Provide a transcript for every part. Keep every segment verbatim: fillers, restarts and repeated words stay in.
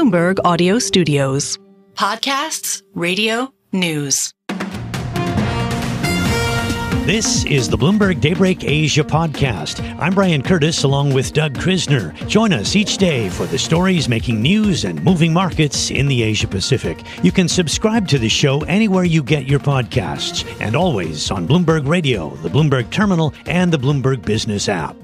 Bloomberg Audio Studios. Podcasts, radio, news. This is the Bloomberg Daybreak Asia podcast. I'm Brian Curtis along with Doug Krisner. Join us each day for the stories making news and moving markets in the Asia Pacific. You can subscribe to the show anywhere you get your podcasts and always on Bloomberg Radio, the Bloomberg Terminal, and the Bloomberg Business app.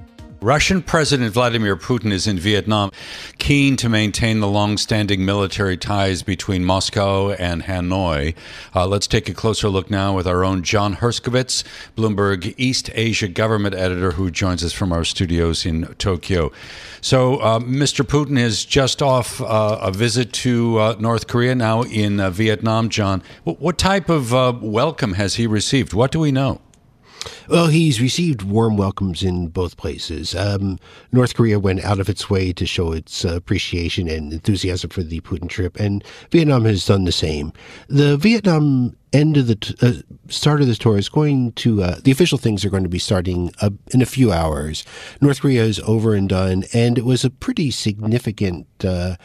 Russian President Vladimir Putin is in Vietnam, keen to maintain the long-standing military ties between Moscow and Hanoi. Uh, let's take a closer look now with our own John Herskovitz, Bloomberg East Asia government editor, who joins us from our studios in Tokyo. So uh, Mister Putin is just off uh, a visit to uh, North Korea, now in uh, Vietnam. John, what type of uh, welcome has he received? What do we know? Well, he's received warm welcomes in both places. Um, North Korea went out of its way to show its uh, appreciation and enthusiasm for the Putin trip, and Vietnam has done the same. The Vietnam end of the t- uh, start of the tour is going to, uh, the official things are going to be starting uh, in a few hours. North Korea is over and done, and it was a pretty significant uh,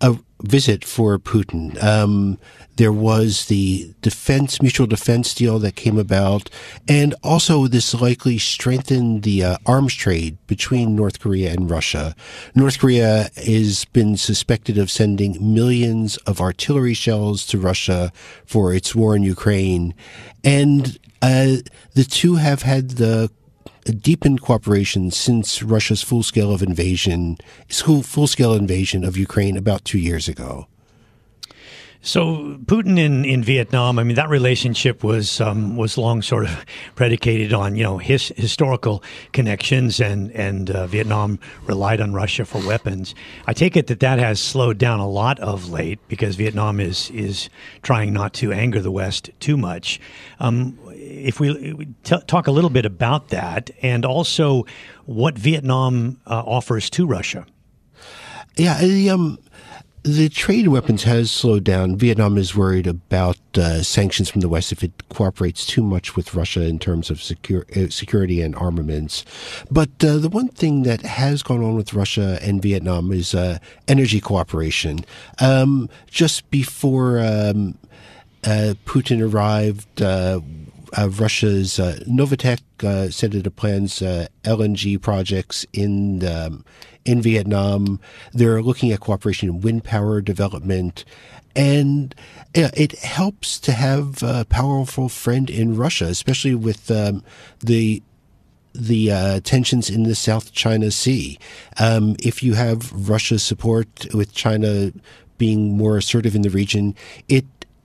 a visit for Putin. Um, there was the defense, mutual defense deal that came about, and also this likely strengthened the uh, arms trade between North Korea and Russia. North Korea has been suspected of sending millions of artillery shells to Russia for its war in Ukraine, and uh, the two have had the deepened cooperation since Russia's full-scale of invasion, full-scale invasion of Ukraine about two years ago. So Putin in, in Vietnam, I mean, that relationship was um, was long sort of predicated on, you know, his historical connections, and, and uh, Vietnam relied on Russia for weapons. I take it that that has slowed down a lot of late because Vietnam is, is trying not to anger the West too much. Um, if we, we t- talk a little bit about that and also what Vietnam uh, offers to Russia. Yeah, the... Um The trade in weapons has slowed down. Vietnam is worried about uh, sanctions from the West if it cooperates too much with Russia in terms of secure, uh, security and armaments. But uh, the one thing that has gone on with Russia and Vietnam is uh, energy cooperation. Um, just before um, uh, Putin arrived, uh, uh, Russia's uh, Novatek uh, said it plans uh, L N G projects in the um, in Vietnam. They're looking at cooperation in wind power development, and it helps to have a powerful friend in Russia, especially with um, the the uh, tensions in the South China Sea. Um, if you have Russia's support, with China being more assertive in the region, it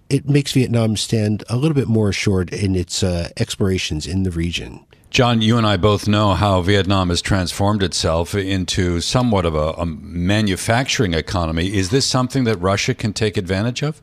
it makes Vietnam stand a little bit more assured in its uh, explorations in the region. John, you and I both know how Vietnam has transformed itself into somewhat of a, a manufacturing economy. Is this something that Russia can take advantage of?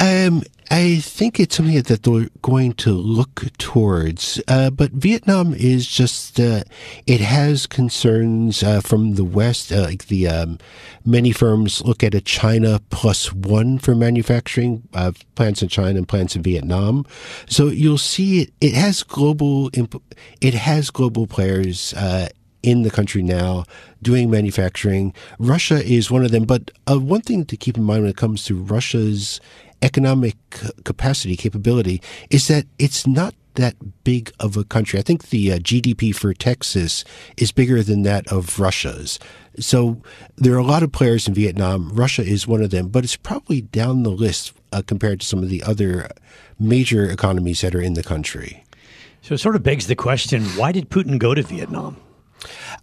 Um, I think it's something that they're going to look towards. Uh, but Vietnam is just, uh, it has concerns uh, from the West. Uh, like the um, many firms look at a China plus one for manufacturing, uh, plants in China and plants in Vietnam. So you'll see it, it has global, imp- it has global players uh, in the country now doing manufacturing. Russia is one of them. But uh, one thing to keep in mind when it comes to Russia's economic capacity, capability, is that it's not that big of a country. I think the uh, G D P for Texas is bigger than that of Russia's. So there are a lot of players in Vietnam. Russia is one of them, but it's probably down the list uh, compared to some of the other major economies that are in the country. So it sort of begs the question, why did Putin go to Vietnam?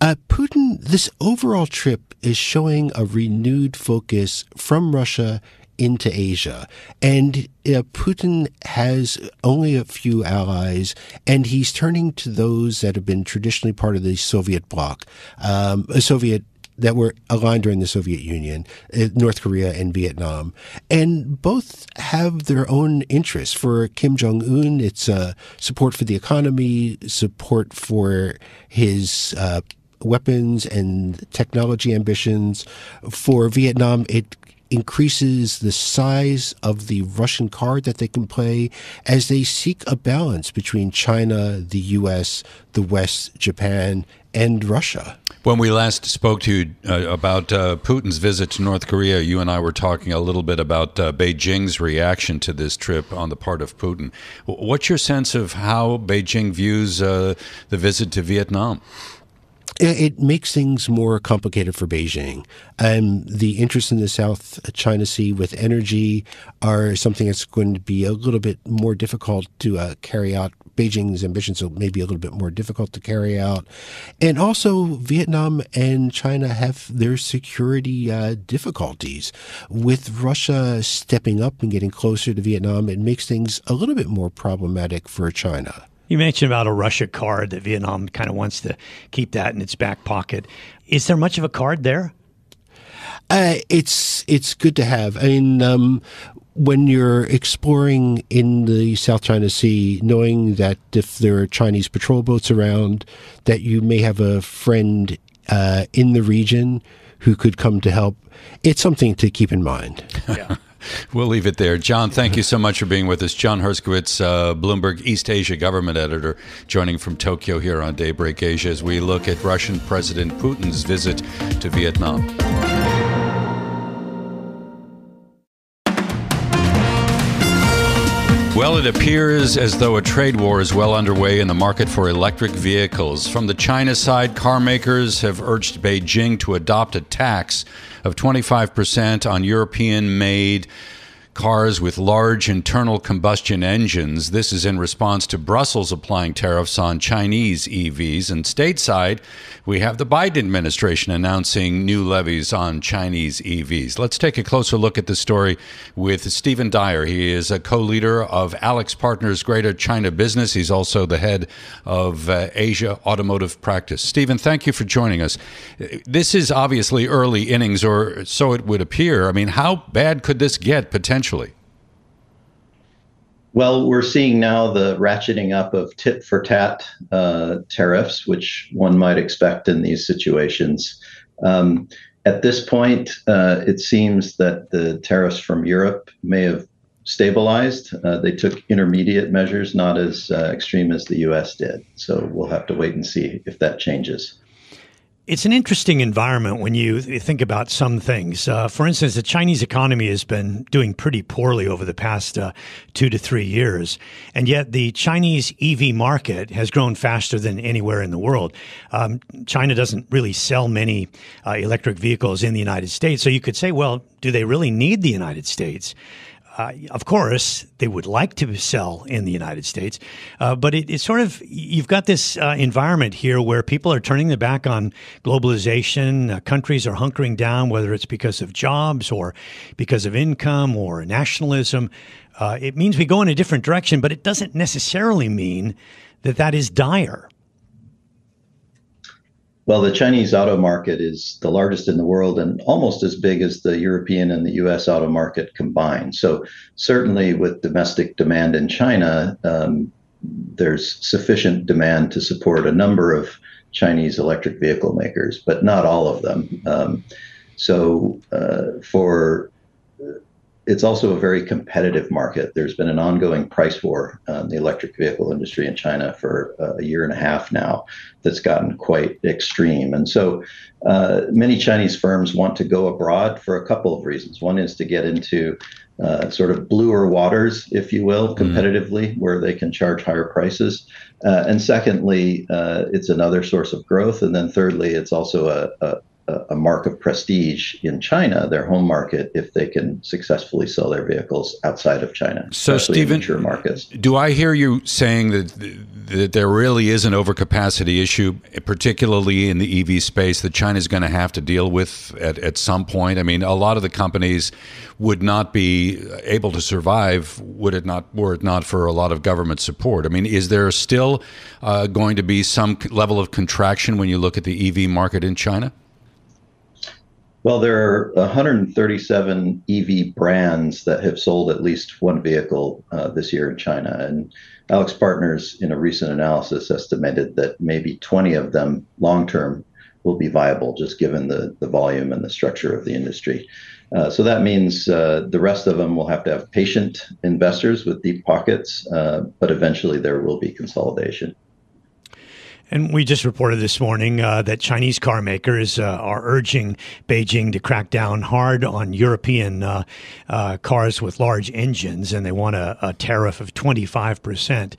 Uh, Putin, this overall trip is showing a renewed focus from Russia into Asia. And uh, Putin has only a few allies, and he's turning to those that have been traditionally part of the Soviet bloc, um, Soviet that were aligned during the Soviet Union, uh, North Korea and Vietnam. And both have their own interests. For Kim Jong-un, it's uh, support for the economy, support for his uh, weapons and technology ambitions. For Vietnam, it increases the size of the Russian card that they can play as they seek a balance between China, the U S, the West, Japan, and Russia. When we last spoke to you uh, about uh, Putin's visit to North Korea, you and I were talking a little bit about uh, Beijing's reaction to this trip on the part of Putin. What's your sense of how Beijing views uh, the visit to Vietnam? It makes things more complicated for Beijing. Um, the interests in the South China Sea with energy are something that's going to be a little bit more difficult to uh, carry out. Beijing's ambitions are maybe a little bit more difficult to carry out. And also, Vietnam and China have their security uh, difficulties. With Russia stepping up and getting closer to Vietnam, it makes things a little bit more problematic for China. You mentioned about a Russia card that Vietnam kind of wants to keep that in its back pocket. Is there much of a card there? Uh, it's it's good to have. I mean, um, when you're exploring in the South China Sea, knowing that if there are Chinese patrol boats around, that you may have a friend uh, in the region who could come to help, it's something to keep in mind. Yeah. We'll leave it there. John, thank you so much for being with us. John Herskovitz, uh, Bloomberg East Asia government editor, joining from Tokyo here on Daybreak Asia as we look at Russian President Putin's visit to Vietnam. Well, it appears as though a trade war is well underway in the market for electric vehicles. From the China side, car makers have urged Beijing to adopt a tax of twenty-five percent on European-made cars with large internal combustion engines. This is in response to Brussels applying tariffs on Chinese E Vs. And stateside, we have the Biden administration announcing new levies on Chinese E Vs. Let's take a closer look at the story with Stephen Dyer. He is a co-leader of AlixPartners Greater China Business. He's also the head of uh, Asia Automotive Practice. Stephen, thank you for joining us. This is obviously early innings, or so it would appear. I mean, how bad could this get potentially? Well, we're seeing now the ratcheting up of tit-for-tat uh, tariffs, which one might expect in these situations. Um, at this point, uh, it seems that the tariffs from Europe may have stabilized. Uh, they took intermediate measures, not as uh, extreme as the U S did. So we'll have to wait and see if that changes. It's an interesting environment when you think about some things. Uh, for instance, the Chinese economy has been doing pretty poorly over the past uh, two to three years. And yet the Chinese E V market has grown faster than anywhere in the world. Um, China doesn't really sell many uh, electric vehicles in the United States. So you could say, well, do they really need the United States? Uh, of course, they would like to sell in the United States, uh, but it, it's sort of, you've got this uh, environment here where people are turning their back on globalization. Uh, countries are hunkering down, whether it's because of jobs or because of income or nationalism. Uh, it means we go in a different direction, but it doesn't necessarily mean that that is dire. Well, the Chinese auto market is the largest in the world and almost as big as the European and the U S auto market combined. So certainly with domestic demand in China, um, there's sufficient demand to support a number of Chinese electric vehicle makers, but not all of them. Um, so uh, for it's also a very competitive market. There's been an ongoing price war on the electric vehicle industry in China for a year and a half now that's gotten quite extreme. And so uh, many Chinese firms want to go abroad for a couple of reasons. One is to get into uh, sort of bluer waters, if you will, competitively, mm. where they can charge higher prices. Uh, and secondly, uh, it's another source of growth. And then thirdly, it's also a, a a mark of prestige in China, their home market, if they can successfully sell their vehicles outside of China. So, Stephen, do I hear you saying that, that there really is an overcapacity issue, particularly in the E V space, that China's going to have to deal with at, at some point? I mean, a lot of the companies would not be able to survive would it not, were it not for a lot of government support. I mean, is there still uh, going to be some level of contraction when you look at the E V market in China? Well, there are one hundred thirty-seven E V brands that have sold at least one vehicle uh, this year in China. And AlixPartners, in a recent analysis, estimated that maybe twenty of them long-term will be viable, just given the, the volume and the structure of the industry. Uh, so that means uh, the rest of them will have to have patient investors with deep pockets, uh, but eventually there will be consolidation. And we just reported this morning uh, that Chinese car makers uh, are urging Beijing to crack down hard on European uh, uh, cars with large engines, and they want a, a tariff of twenty-five percent.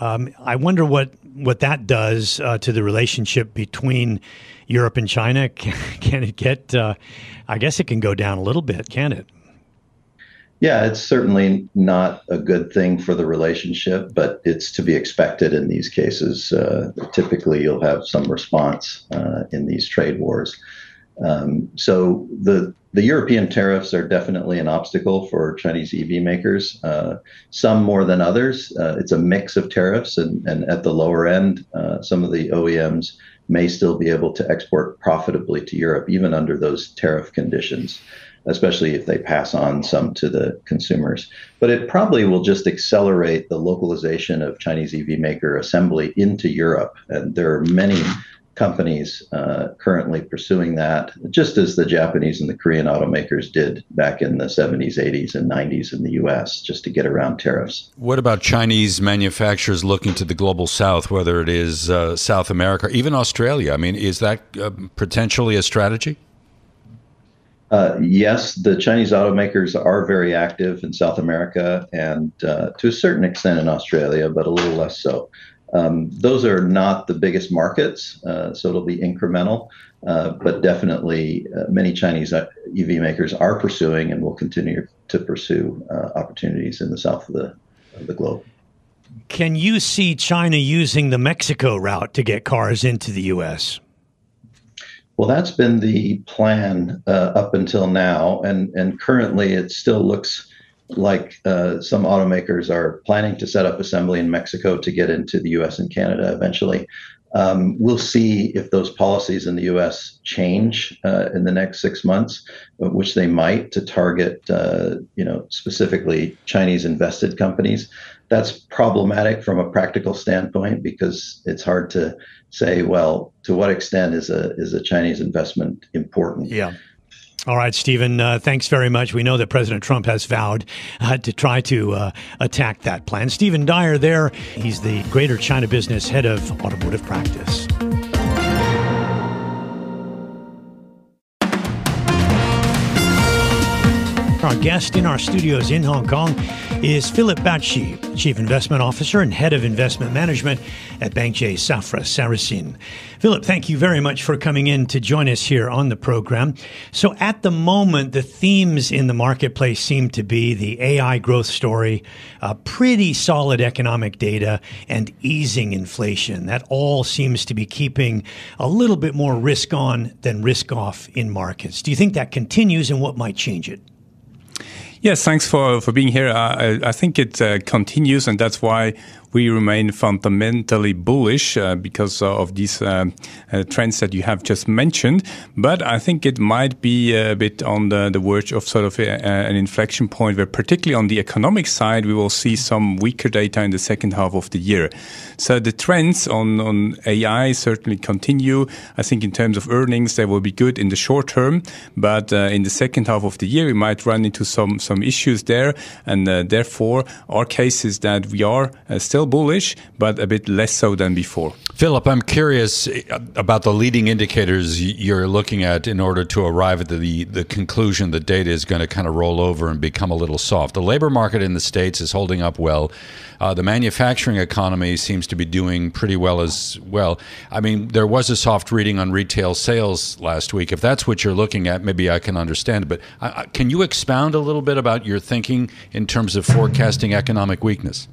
Um, I wonder what, what that does uh, to the relationship between Europe and China. Can, can it get, uh, I guess it can go down a little bit, can it? Yeah, it's certainly not a good thing for the relationship, but it's to be expected in these cases. Uh, typically, you'll have some response uh, in these trade wars. Um, so the the European tariffs are definitely an obstacle for Chinese E V makers, uh, some more than others. Uh, it's a mix of tariffs, and, and at the lower end, uh, some of the O E Ms may still be able to export profitably to Europe, even under those tariff conditions, especially if they pass on some to the consumers. But it probably will just accelerate the localization of Chinese E V maker assembly into Europe. And there are many companies uh, currently pursuing that, just as the Japanese and the Korean automakers did back in the seventies, eighties, and nineties in the U S, just to get around tariffs. What about Chinese manufacturers looking to the global south, whether it is uh, South America, even Australia? I mean, is that uh, potentially a strategy? Uh, yes, the Chinese automakers are very active in South America and uh, to a certain extent in Australia, but a little less so. Um, those are not the biggest markets, uh, so it'll be incremental, uh, but definitely uh, many Chinese E V makers are pursuing and will continue to pursue uh, opportunities in the south of the, of the globe. Can you see China using the Mexico route to get cars into the U S? Well, that's been the plan uh, up until now, and, and currently it still looks like uh, some automakers are planning to set up assembly in Mexico to get into the U S and Canada eventually. Um, we'll see if those policies in the U S change uh, in the next six months, which they might, to target uh, you know, specifically Chinese-invested companies. That's problematic from a practical standpoint because it's hard to say, well, to what extent is a is a Chinese investment important? Yeah. All right, Stephen, uh, thanks very much. We know that President Trump has vowed uh, to try to uh, attack that plan. Stephen Dyer there. He's the Greater China Business Head of Automotive Practice. Our guest in our studios in Hong Kong is Philipp Bärtschi, Chief Investment Officer and Head of Investment Management at Bank J. Safra Sarasin. Philipp, thank you very much for coming in to join us here on the program. So at the moment, the themes in the marketplace seem to be the A I growth story, uh, pretty solid economic data, and easing inflation. That all seems to be keeping a little bit more risk on than risk off in markets. Do you think that continues, and what might change it? Yes, thanks for, for being here. I, I think it uh, continues, and that's why we remain fundamentally bullish uh, because of these uh, uh, trends that you have just mentioned. But I think it might be a bit on the, the verge of sort of a, a, an inflection point where, particularly on the economic side, we will see some weaker data in the second half of the year. So the trends on, on A I certainly continue. I think in terms of earnings, they will be good in the short term. But uh, in the second half of the year, we might run into some, some issues there. And uh, therefore, our case is that we are uh, still bullish, but a bit less so than before. Philipp, I'm curious about the leading indicators you're looking at in order to arrive at the, the conclusion that data is going to kind of roll over and become a little soft. The labor market in the States is holding up well. Uh, the manufacturing economy seems to be doing pretty well as well. I mean, there was a soft reading on retail sales last week. If that's what you're looking at, maybe I can understand. But uh, can you expound a little bit about your thinking in terms of forecasting economic weakness?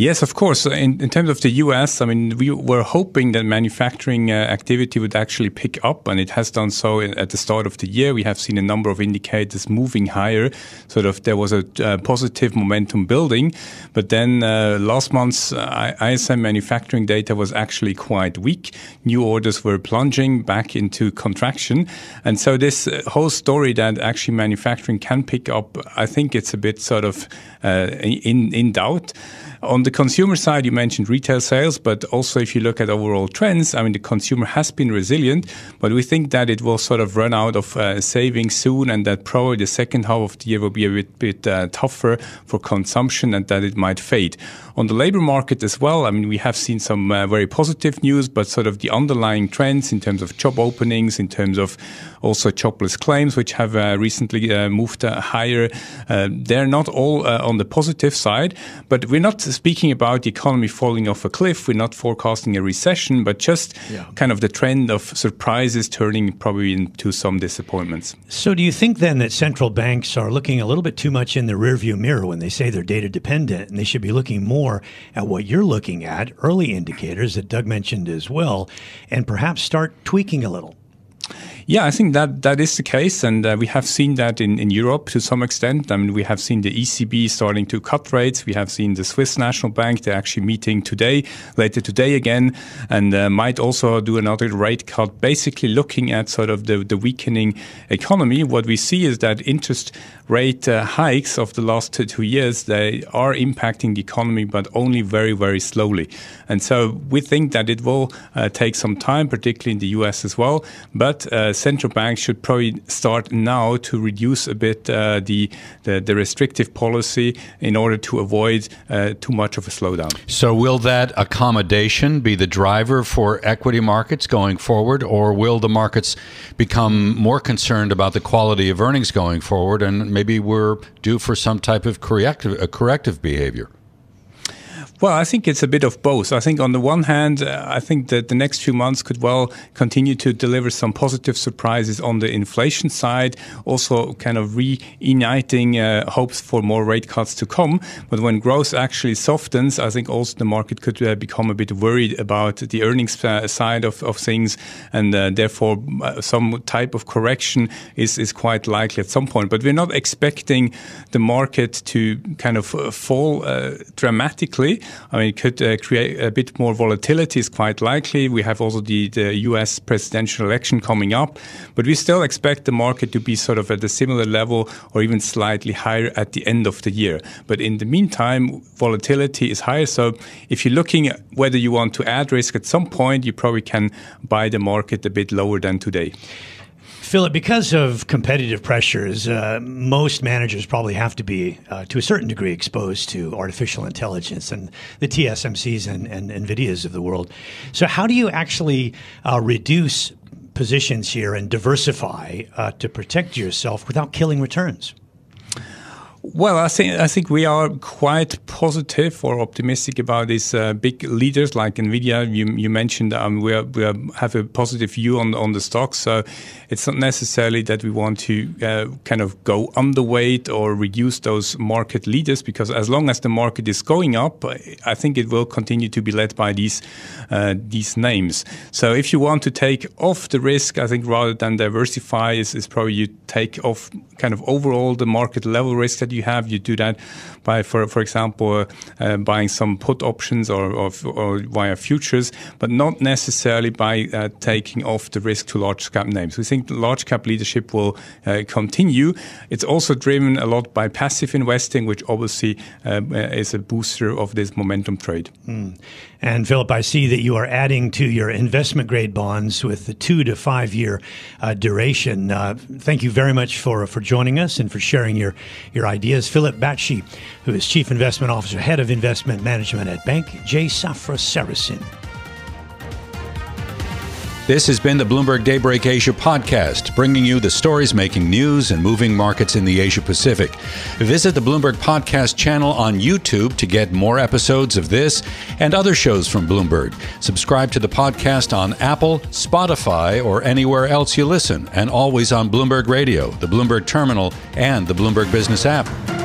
Yes, of course. In, in terms of the U S, I mean, we were hoping that manufacturing uh, activity would actually pick up, and it has done so at the start of the year. We have seen a number of indicators moving higher, sort of there was a uh, positive momentum building. But then uh, last month's uh, I S M manufacturing data was actually quite weak. New orders were plunging back into contraction. And so this whole story that actually manufacturing can pick up, I think it's a bit sort of uh, in, in doubt. On the the consumer side, you mentioned retail sales, but also if you look at overall trends, I mean, the consumer has been resilient, but we think that it will sort of run out of uh, savings soon, and that probably the second half of the year will be a bit, bit uh, tougher for consumption, and that it might fade. On the labor market as well, I mean, we have seen some uh, very positive news, but sort of the underlying trends in terms of job openings, in terms of also jobless claims, which have uh, recently uh, moved uh, higher, uh, they're not all uh, on the positive side. But we're not speaking about the economy falling off a cliff. We're not forecasting a recession, but just yeah. kind of the trend of surprises turning probably into some disappointments. So do you think then that central banks are looking a little bit too much in the rearview mirror when they say they're data dependent, and they should be looking more at what you're looking at, early indicators that Doug mentioned as well, and perhaps start tweaking a little? Yeah, I think that that is the case, and uh, we have seen that in, in Europe to some extent. I mean, we have seen the E C B starting to cut rates. We have seen the Swiss National Bank. They're actually meeting today, later today again, and uh, might also do another rate cut, basically looking at sort of the, the weakening economy. What we see is that interest rate uh, hikes of the last two, two years, they are impacting the economy, but only very, very slowly. And so we think that it will uh, take some time, particularly in the U S as well, but uh, central banks should probably start now to reduce a bit uh, the, the the restrictive policy in order to avoid uh, too much of a slowdown. So will that accommodation be the driver for equity markets going forward, or will the markets become more concerned about the quality of earnings going forward, and maybe we're due for some type of corrective, uh, corrective behavior? Well, I think it's a bit of both. I think on the one hand, uh, I think that the next few months could well continue to deliver some positive surprises on the inflation side, also kind of reigniting uh, hopes for more rate cuts to come. But when growth actually softens, I think also the market could uh, become a bit worried about the earnings uh, side of, of things, and uh, therefore uh, some type of correction is, is quite likely at some point. But we're not expecting the market to kind of uh, fall uh, dramatically. I mean, it could uh, create a bit more volatility, is quite likely. We have also the, the U S presidential election coming up, but we still expect the market to be sort of at a similar level or even slightly higher at the end of the year. But in the meantime, volatility is higher. So if you're looking at whether you want to add risk at some point, you probably can buy the market a bit lower than today. Philipp, because of competitive pressures, uh, most managers probably have to be, uh, to a certain degree, exposed to artificial intelligence and the T S M Cs and, and NVIDIAs of the world. So how do you actually uh, reduce positions here and diversify uh, to protect yourself without killing returns? Well, I think I think we are quite positive or optimistic about these uh, big leaders like NVIDIA. You, you mentioned um, we, are, we are, have a positive view on on the stock, so it's not necessarily that we want to uh, kind of go underweight or reduce those market leaders, because as long as the market is going up, I think it will continue to be led by these uh, these names. So if you want to take off the risk, I think rather than diversify is, is probably you take off kind of overall the market level risk that you have. You do that by, for for example, uh, buying some put options or, or, or via futures, but not necessarily by uh, taking off the risk to large cap names. We think large cap leadership will uh, continue. It's also driven a lot by passive investing, which obviously uh, is a booster of this momentum trade. Mm. And Philipp, I see that you are adding to your investment grade bonds with the two to five year uh, duration. Uh, thank you very much for for joining us and for sharing your your ideas. Philipp Bärtschi, who is Chief Investment Officer, Head of Investment Management at Bank J. Safra Sarasin. This has been the Bloomberg Daybreak Asia podcast, bringing you the stories making news and moving markets in the Asia Pacific. Visit the Bloomberg Podcast channel on YouTube to get more episodes of this and other shows from Bloomberg. Subscribe to the podcast on Apple, Spotify, or anywhere else you listen, and always on Bloomberg Radio, the Bloomberg Terminal, and the Bloomberg Business app.